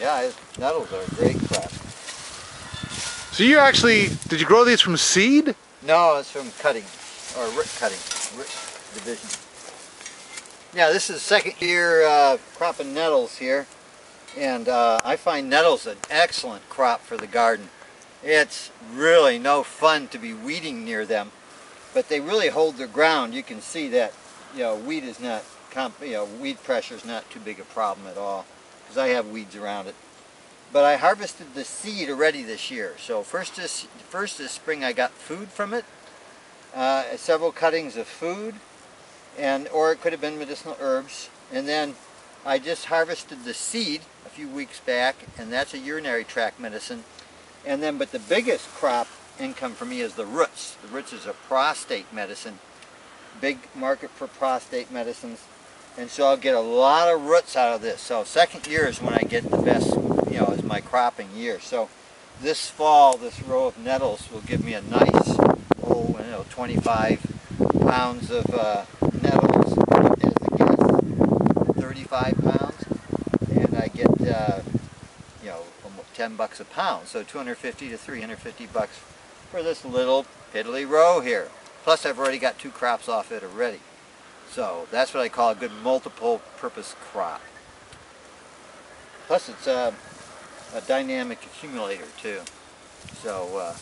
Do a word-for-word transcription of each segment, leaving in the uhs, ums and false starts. Yeah, nettles are a great crop. So you actually, did you grow these from seed? No, it's from cutting, or root cutting, root division. Yeah, this is second year uh, cropping nettles here. And uh, I find nettles an excellent crop for the garden. It's really no fun to be weeding near them, but they really hold their ground. You can see that, you know, weed is not, comp you know, weed pressure is not too big a problem at all, because I have weeds around it. But I harvested the seed already this year. So first this, first this spring I got food from it, uh, several cuttings of food, and or it could have been medicinal herbs. And then I just harvested the seed a few weeks back, and that's a urinary tract medicine. And then, but the biggest crop income for me is the roots. The roots is a prostate medicine, big market for prostate medicines. And so I'll get a lot of roots out of this. So second year is when I get the best, you know, is my cropping year. So this fall, this row of nettles will give me a nice, oh, you know, twenty-five pounds of uh, nettles. thirty-five pounds, and I get uh, you know, ten bucks a pound, so two hundred fifty to three hundred fifty bucks for this little piddly row here. Plus I've already got two crops off it already, so that's what I call a good multiple purpose crop. Plus it's a, a dynamic accumulator too, so uh,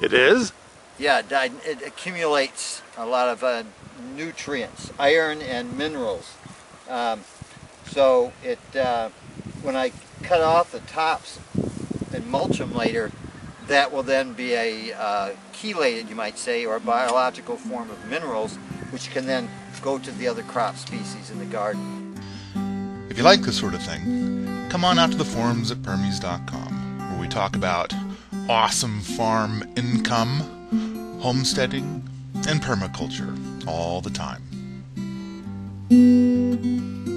it is? Yeah, it accumulates a lot of uh, nutrients, iron and minerals. Um, so it, uh, when I cut off the tops and mulch them later, that will then be a uh, chelated, you might say, or a biological form of minerals, which can then go to the other crop species in the garden. If you like this sort of thing, come on out to the forums at permies dot com, where we talk about awesome farm income, homesteading, and permaculture all the time. Thank you.